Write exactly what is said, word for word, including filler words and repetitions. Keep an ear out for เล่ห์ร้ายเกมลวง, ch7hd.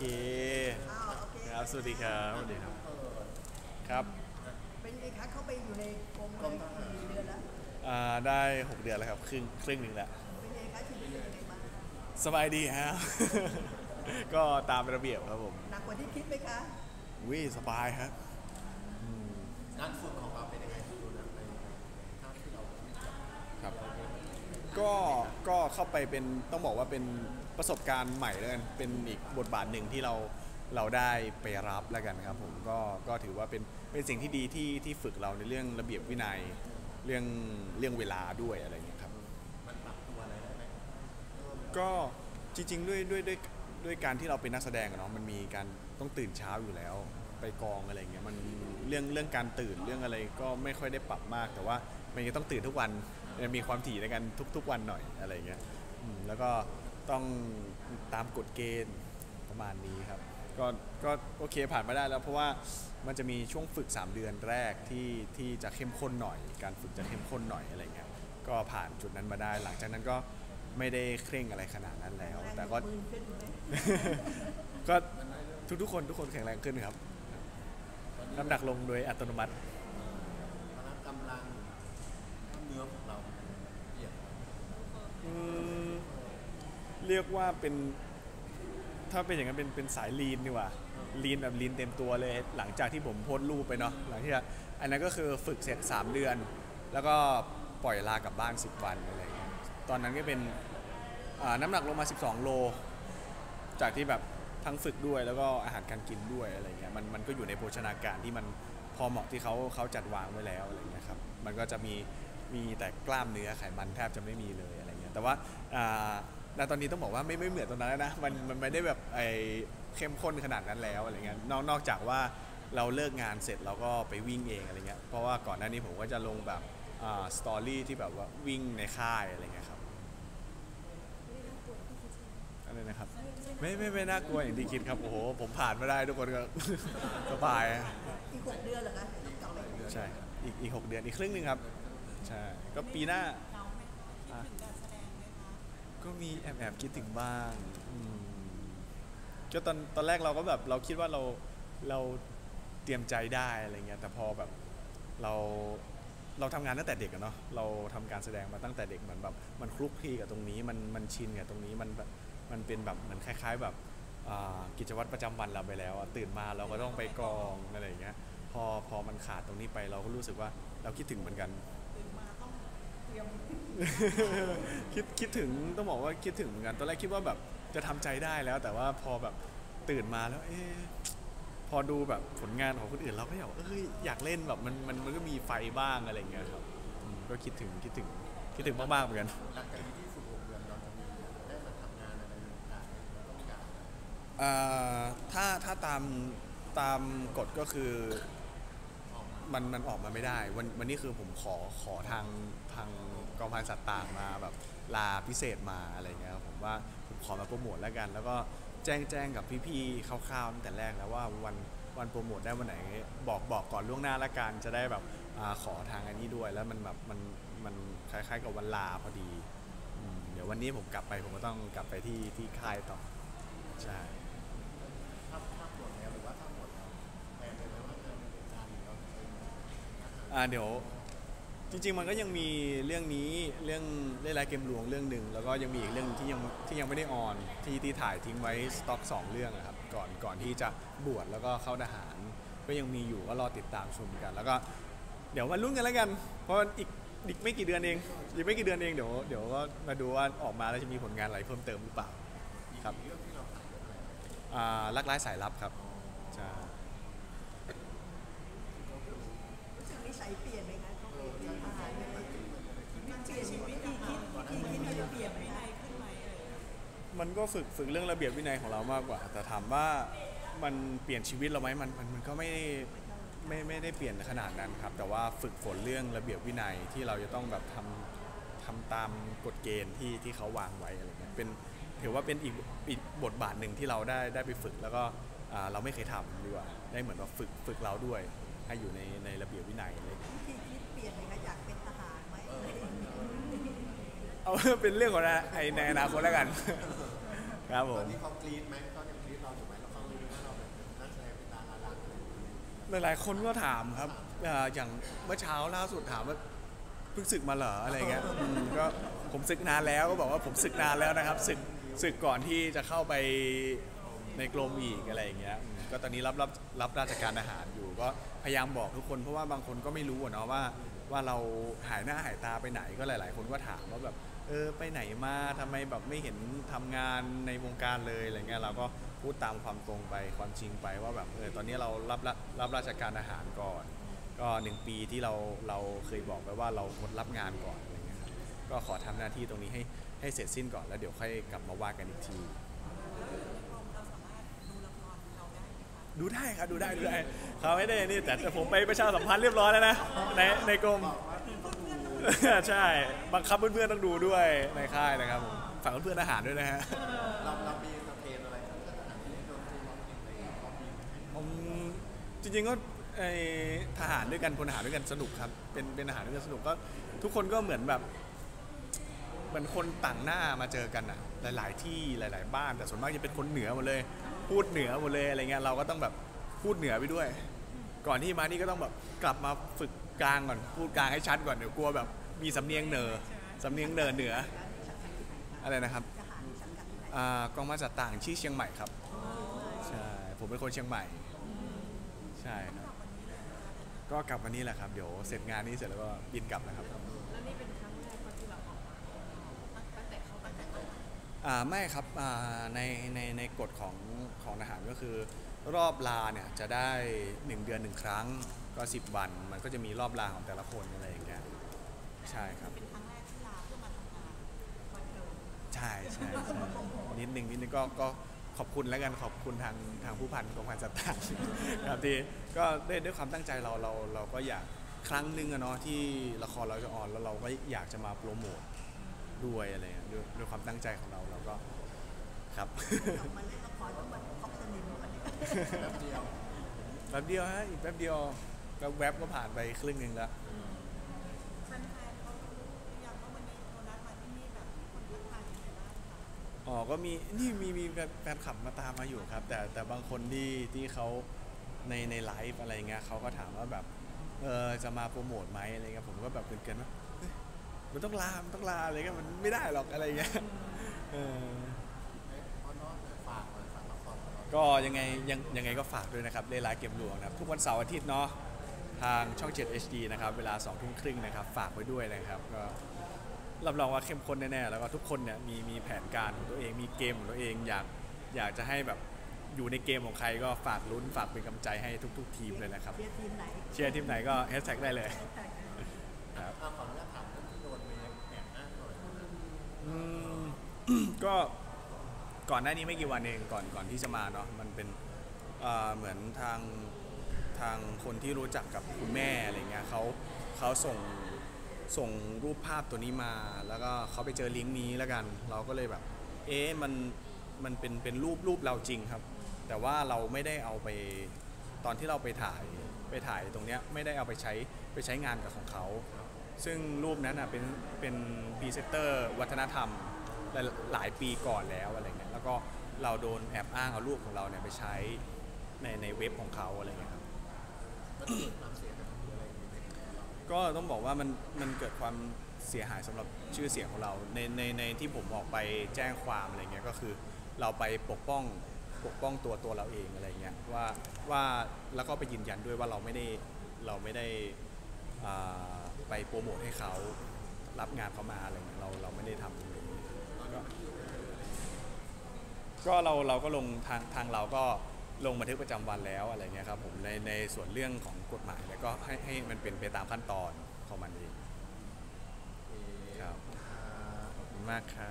เคครับสวัสดีครับสวัสดีครับครับเป็นไงคะเขาไปอยู่ในกรมกี่เดือนแล้วอ่าได้หกเดือนแล้วครับครึ่งครึ่งหนึ่งแล้วเป็นไงคะชีวิตเป็นยังไงบ้างสบายดีฮะก็ตามระเบียบครับผมหนักกว่าที่คิดไหมคะวิสบายฮะงานฝึกของเราเป็นยังไงที่ดูนะในภาพที่เราครับก็ก็เข้าไปเป็นต้องบอกว่าเป็นประสบการณ์ใหม่แล้วกันเป็นอีกบทบาทหนึ่งที่เราเราได้ไปรับแล้วกันครับผมก็ก็ถือว่าเป็นเป็นสิ่งที่ดีที่ที่ฝึกเราในเรื่องระเบียบวินัยเรื่องเรื่องเวลาด้วยอะไรอย่างเงี้ยครับมันปรับตัวอะไรได้ไหมก็จริงๆด้วยด้วยด้วยด้วยการที่เราเป็นนักแสดงเนาะมันมีการต้องตื่นเช้าอยู่แล้วไปกองอะไรอย่างเงี้ยมันเรื่องเรื่องการตื่นเรื่องอะไรก็ไม่ค่อยได้ปรับมากแต่ว่ามันยังต้องตื่นทุกวันมีความถี่ในการทุกๆวันหน่อยอะไรอย่างเงี้ยแล้วก็ต้องตามกฎเกณฑ์ประมาณนี้ครับก็ก็โอเคผ่านมาได้แล้วเพราะว่ามันจะมีช่วงฝึกสามเดือนแรกที่ที่จะเข้มข้นหน่อยการฝึกจะเข้มข้นหน่อยอะไรเงี้ยก็ผ่านจุดนั้นมาได้หลังจากนั้นก็ไม่ได้เคร่งอะไรขนาดนั้นแล้วแต่ก็ก็ทุกๆคนทุกคนแข็งแรงขึ้นครับน้ำหนักลงโดยอัตโนมัติกำลังเนื้อของเราเรียกว่าเป็นถ้าเป็นอย่างนั้นเป็นเป็นสายลีนดีกว่าลีนแบบลีนเต็มตัวเลยหลังจากที่ผมโพสต์รูปไปเนาะหลังที่อันนั้นก็คือฝึกเสร็จสามเดือนแล้วก็ปล่อยลากลับบ้านสิบวันอะไรอย่างเงี้ยตอนนั้นก็เป็นน้ำหนักลงมาสิบสองโลจากที่แบบทั้งฝึกด้วยแล้วก็อาหารการกินด้วยอะไรเงี้ยมันมันก็อยู่ในโภชนาการที่มันพอเหมาะที่เขาเขาจัดวางไว้แล้วอะไรเงี้ยครับมันก็จะมีมีแต่กล้ามเนื้อไขมันแทบจะไม่มีเลยอะไรเงี้ยแต่ว่าณตอนนี้ต้องบอกว่าไม่ไม่เหมือนตอนนั้นแล้วนะมันมันไม่ได้แบบไอเข้มข้นขนาดนั้นแล้วอะไรเงี้ยนอกนอกจากว่าเราเลิกงานเสร็จเราก็ไปวิ่งเองอะไรเงี้ยเพราะว่าก่อนหน้านี้ผมก็จะลงแบบอ่าสตอรี่ที่แบบว่าวิ่งในค่ายอะไรเงี้ยครับอะไรนะครับไม่ไม่ไม่น่ากลัวอย่างที่คิดครับโอ้โหผมผ่านมาได้ทุกคนก็สบายอีกหกเดือนเหรอคะใช่อีกอีกหกเดือนอีกครึ่งนึงครับใช่ก็ปีหน้าก็มีแอบแอบคิดถึงบ้างก็ตอนตอนแรกเราก็แบบเราคิดว่าเราเราเตรียมใจได้อะไรเงี้ยแต่พอแบบเราเราทำงานตั้งแต่เด็กอะเนาะเราทำการแสดงมาตั้งแต่เด็กเหมือนแบบมันคลุกคลีกับตรงนี้มันมันชินกับตรงนี้มันแบบมันเป็นแบบเหมือนคล้ายๆแบบกิจวัตรประจำวันเราไปแล้วตื่นมาเราก็ต้องไปกองอะไรเงี้ยพอพอมันขาดตรงนี้ไปเราก็รู้สึกว่าเราคิดถึงเหมือนกันคิดคิดถึงต้องบอกว่าคิดถึงเหมือนกันตอนแรกคิดว่าแบบจะทำใจได้แล้วแต่ว่าพอแบบตื่นมาแล้วเอ๊ะพอดูแบบผลงานของคนอื่นเราก็อยากเอ้ยอยากเล่นแบบมันมันมันก็มีไฟบ้างอะไรเงี้ยครับก็คิดถึงคิดถึงคิดถึงมากๆเหมือนกันหลังจากที่สุดหกเดือนเราจะมีได้มาทำงานอะไรต่างๆต้องการอ่าถ้าถ้าตามตามกฎก็คือมันมันออกมาไม่ได้วันวันนี้คือผมขอขอทางทางกองพันสัตว์ต่างมาแบบลาพิเศษมาอะไรเงี้ยครับผมว่าผมขอมาโปรโมทแล้วกันแล้วก็แจ้งแจ้งกับพี่ๆคร่าวๆตั้งแต่แรกแล้วว่าวันวันโปรโมทได้วันไหนบอกบอกก่อนล่วงหน้าละกันจะได้แบบขอทางอันนี้ด้วยแล้วมันแบบมันมันคล้ายๆกับวันลาพอดีเดี๋ยววันนี้ผมกลับไปผมก็ต้องกลับไปที่ที่ค่ายต่อใช่เดี๋ยวจริงๆมันก็ยังมีเรื่องนี้เรื่องเล่นรายเกมหลวงเรื่องหนึ่งแล้วก็ยังมีอีกเรื่องที่ยังที่ยังไม่ได้ออนที่ที่ถ่ายทิ้งไว้สต็อกสองเรื่องนะครับก่อนก่อนที่จะบวชแล้วก็เข้าทหารก็ยังมีอยู่ก็รอติดตามชมกันแล้วก็เดี๋ยวมาลุ้นกันแล้วกันเพราะอีกอีกไม่กี่เดือนเองอีกไม่กี่เดือนเองเดี๋ยวเดี๋ยวก็มาดูว่าออกมาแล้วจะมีผลงานอะไรเพิ่มเติมหรือเปล่าครับรักร้ายสายลับครับใช่ใส่เปลี่ยนไหมคะต้องเปลี่ยนที่ผ่านเลยมันเปลี่ยนชีวิตที่คิดที่คิดที่จะเปลี่ยนวินัยขึ้นไหมอะไรมันก็ฝึกฝึกเรื่องระเบียบวินัยของเรามากกว่าแต่ถามว่ามันเปลี่ยนชีวิตเราไหมมันมันก็ไม่ไม่ไม่ได้เปลี่ยนขนาดนั้นครับแต่ว่าฝึกฝนเรื่องระเบียบวินัยที่เราจะต้องแบบทำทำตามกฎเกณฑ์ที่ที่เขาวางไว้อะไรเงี้ยเป็นถือว่าเป็นอีกอีกบทบาทหนึ่งที่เราได้ได้ไปฝึกแล้วก็เราไม่เคยทำดีกว่าได้เหมือนว่าฝึกฝึกเราด้วยให้อยู่ในในระเบียบวินัยเลยที่คิดเปลี่ยนเลยค่ะอยากเป็นทหารไหมเอาเป็นเรื่องของไอในอนาคตแล้วกัน ครับผมตอนนี้เขากรี๊ดไหมเขายังกรี๊ดเราอยู่ไหมเราเขารู้ว่าเราเป็นนักแสดงเป็นดาราดังหลายๆคนก็ถามครับอย่างเมื่อเช้าล่าสุดถามว่าเพิ่งศึกมาเหรออะไรเงี้ยก็ผมศึกนานแล้วก็บอกว่าผมศึกนานแล้วนะครับศึกศึกก่อนที่จะเข้าไปในกรมอีกอะไรอย่างเงี้ยก็ตอนนี้รับรับรับราชการอาหารอยู่ก็พยายามบอกทุกคนเพราะว่าบางคนก็ไม่รู้เนาะว่าว่าเราหายหน้าหายตาไปไหนก็หลายๆคนก็ถามว่าแบบเออไปไหนมาทำไมแบบไม่เห็นทำงานในวงการเลยอะไรเงี้ยเราก็พูดตามความตรงไปความจริงไปว่าแบบเออตอนนี้เรารับรับราชการอาหารก่อนก็หนึ่งปีที่เราเราเคยบอกไปว่าเรางดรับงานก่อนอะไรเงี้ยครับก็ขอทำหน้าที่ตรงนี้ให้ให้เสร็จสิ้นก่อนแล้วเดี๋ยวค่อยกลับมาว่ากันอีกทีดูได้ครับดูได้ดูได้เขาไม่ได้นี่แต่แต่ผมไปประชาสัมพันธ์เรียบร้อยแล้วนะในในกรมใช่บังคับเพื่อนๆต้องดูด้วยในค่ายนะครับฝากเพื่อนๆอาหารด้วยนะฮะเราเรามีสเปนอะไรผมจริงๆก็ไอทหารด้วยกันคนอาหารด้วยกันสนุกครับเป็นเป็นอาหารด้วยกันสนุกก็ทุกคนก็เหมือนแบบเหมือนคนต่างหน้ามาเจอกันอ่ะหลายๆที่หลายๆบ้านแต่ส่วนมากจะเป็นคนเหนือหมดเลยพูดเหนือหมดเลยอะไรเงี้ยเราก็ต้องแบบพูดเหนือไปด้วยก่อนที่มานี่ก็ต้องแบบกลับมาฝึกกลางก่อนพูดกลางให้ชัดก่อนเดี๋ยวกลัวแบบมีสำเนียงเหนือสำเนียงเหนือเหนืออะไรนะครับกองมาจากต่างที่เชียงใหม่ครับใช่ผมเป็นคนเชียงใหม่ใช่ครับก็กลับวันนี้แหละครับเดี๋ยวเสร็จงานนี้เสร็จแล้วก็บินกลับนะครับแล้วนี่เป็นครั้งแรกที่เราออกตั้งแต่เขาตั้งแต่อ่าไม่ครับในในในกฎของของอาหารก็คือรอบลาเนี่ยจะได้หนึ่งเดือนหนึ่งครั้งก็สิบวันมันก็จะมีรอบลาของแต่ละคนอะไรอย่างเงี้ยใช่ครับเป็นครั้งแรกที่ลาเพื่อมาทำงานวันเดียวใช่ใช่นิดนึงนิดนึงก็ก็ขอบคุณแล้วกันขอบคุณทางทางผู้พันกองพันสตาร์ครับที่ก็ได้ด้วยความตั้งใจเราเราเราก็อยากครั้งหนึ่งอะเนาะที่ละครเราจะออนแล้วเราก็อยากจะมาโปรโมทด้วยอะไรด้วยด้วยความตั้งใจของเราเราก็ครับมาเล่นละครต้องแบบครบสนิมกันแป๊บเดียวแป๊บเดียวฮะอีกแป๊บเดียวก็แวบก็ผ่านไปครึ่งหนึ่งแล้วแฟนๆเขาอยากว่าวันนี้โทรนัดมาที่นี่แบบคนทักทายยังไงบ้างคะอ๋อก็มีนี่มีมีแฟนคลับมาตามมาอยู่ครับแต่แต่บางคนที่ที่เขาในในไลฟ์อะไรเงี้ยเขาก็ถามว่าแบบเออจะมาโปรโมทไหมอะไรเงี้ยผมก็แบบเกินๆว่ามันต้องลามันต้องลาอะไรเงี้ยมันไม่ได้หรอกอะไรเงี้ยก็ยังไงยังยังไงก็ฝากด้วยนะครับเล่ร้ายเก็บหลวงนะครับทุกวันเสาร์อาทิตย์เนาะทางช่องเจ็ด เอช ดี นะครับเวลาสองทุ่มครึ่งนะครับฝากไว้ด้วยนะครับก็รับรองว่าเข้มข้นแน่ๆแล้วก็ทุกคนเนี่ยมีมีแผนการของตัวเองมีเกมของตัวเองอยากอยากจะให้แบบอยู่ในเกมของใครก็ฝากลุ้นฝากเป็นกำลังใจให้ทุกๆทีมเลยนะครับเชียร์ทีมไหนเชียร์ทีมไหนก็แฮชแท็กได้เลยครับก็ก่อนหน้านี้ไม่กี่วันเองก่อนก่อนที่จะมาเนาะมันเป็นเหมือนทางทางคนที่รู้จักกับคุณแม่อะไรเงี้ยเขาเขาส่งส่งรูปภาพตัวนี้มาแล้วก็เขาไปเจอลิงก์นี้แล้วกันเราก็เลยแบบเอ๊ะมันมันเป็นเป็นรูปรูปเราจริงครับแต่ว่าเราไม่ได้เอาไปตอนที่เราไปถ่ายไปถ่ายตรงเนี้ยไม่ได้เอาไปใช้ไปใช้งานกับของเขาซึ่งรูปนั้นอ่ะเป็นเป็นพรีเซนเตอร์วัฒนธรรมหลายปีก่อนแล้วอะไรเงี้ยแล้วก็เราโดนแอบอ้างเอารูปของเราเนี่ยไปใช้ในในเว็บของเขาอะไรเงี้ยครับก็ต้องบอกว่ามันมันเกิดความเสียหายสำหรับชื่อเสียงของเราในในในที่ผมออกไปแจ้งความอะไรเงี้ยก็คือเราไปปกป้องปกป้องตัวตัวเราเองอะไรเงี้ยว่าว่าแล้วก็ไปยืนยันด้วยว่าเราไม่ได้เราไม่ได้ไปโปรโมทให้เขารับงานเขามาอะไรเงี้ยเราเราไม่ได้ทำก็เราเราก็ลงทางทางเราก็ลงบันทึกประจำวันแล้วอะไรเงี้ยครับผมในในส่วนเรื่องของกฎหมายแล้วก็ให้ให้มันเป็นไปตามขั้นตอนของมันเองครับขอบคุณมากครับ